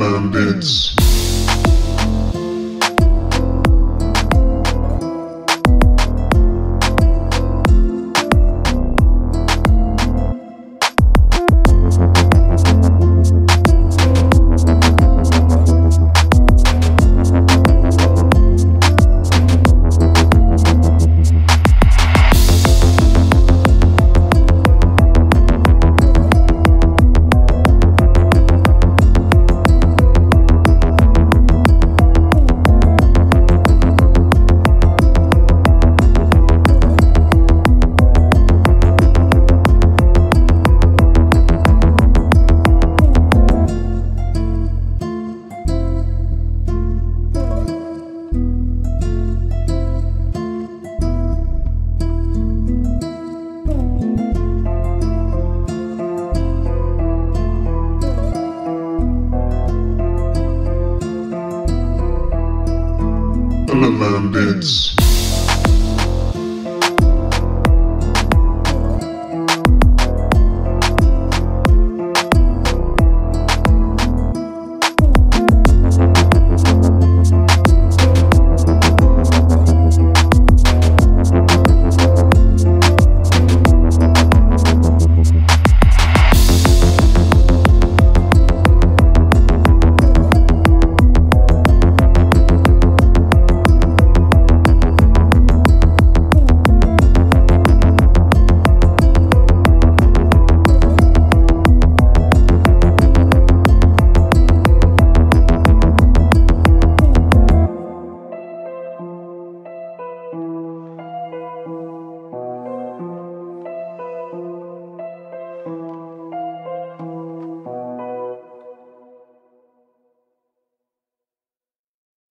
Superman Beats. Elements.